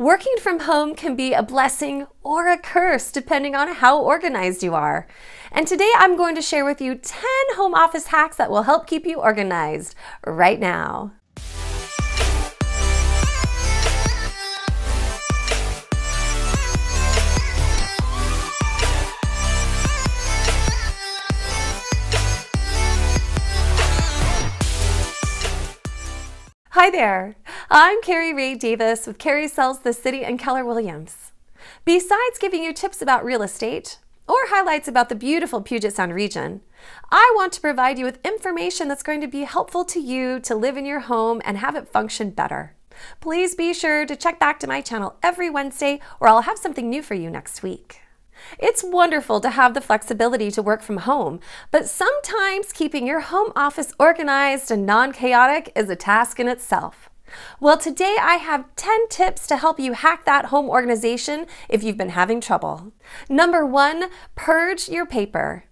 Working from home can be a blessing or a curse depending on how organized you are. And today I'm going to share with you 10 home office hacks that will help keep you organized right now. Hi there, I'm Kari Rae Davis with Kari Sells the City and Keller Williams. Besides giving you tips about real estate or highlights about the beautiful Puget Sound region, I want to provide you with information that's going to be helpful to you to live in your home and have it function better. Please be sure to check back to my channel every Wednesday or I'll have something new for you next week. It's wonderful to have the flexibility to work from home, but sometimes keeping your home office organized and non-chaotic is a task in itself. Well, today I have 10 tips to help you hack that home organization if you've been having trouble. Number 1, purge your paper.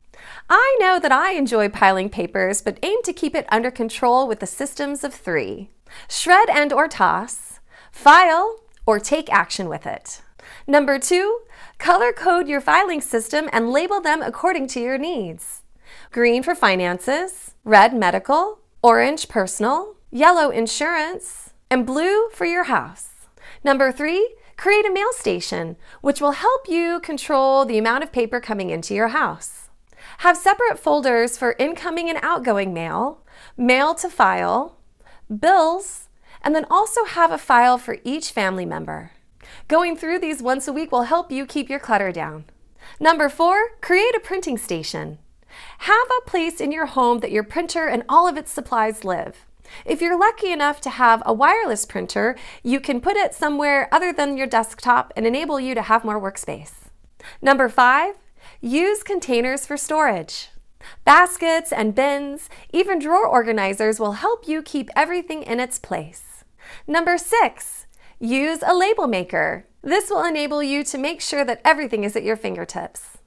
I know that I enjoy piling papers, but aim to keep it under control with the systems of 3. Shred and or toss, file, or take action with it. Number 2, color code your filing system and label them according to your needs. Green for finances, red medical, orange personal, yellow insurance, and blue for your house. Number 3, create a mail station, which will help you control the amount of paper coming into your house. Have separate folders for incoming and outgoing mail, mail to file, bills, and then also have a file for each family member. Going through these once a week will help you keep your clutter down. Number 4, create a printing station. Have a place in your home that your printer and all of its supplies live. If you're lucky enough to have a wireless printer, you can put it somewhere other than your desktop and enable you to have more workspace. Number 5, use containers for storage. Baskets and bins, even drawer organizers will help you keep everything in its place. Number 6, use a label maker. This will enable you to make sure that everything is at your fingertips.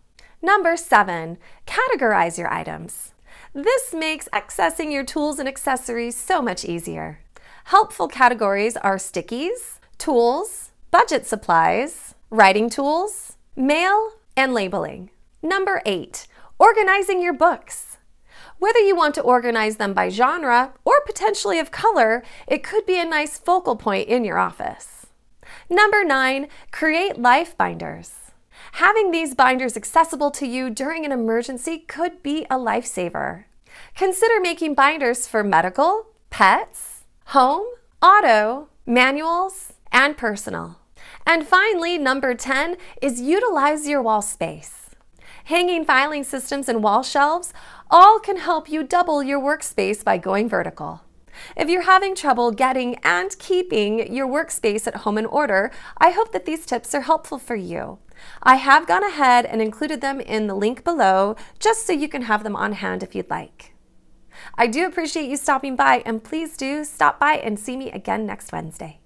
Number 7, categorize your items. This makes accessing your tools and accessories so much easier. Helpful categories are stickies, tools, budget supplies, writing tools, mail, and labeling. Number 8, organizing your books. Whether you want to organize them by genre or potentially of color, it could be a nice focal point in your office. Number 9, create life binders. Having these binders accessible to you during an emergency could be a lifesaver. Consider making binders for medical, pets, home, auto, manuals, and personal. And finally, number 10 is utilize your wall space. Hanging filing systems and wall shelves all can help you double your workspace by going vertical. If you're having trouble getting and keeping your workspace at home in order, I hope that these tips are helpful for you. I have gone ahead and included them in the link below just so you can have them on hand if you'd like. I do appreciate you stopping by, and please do stop by and see me again next Wednesday.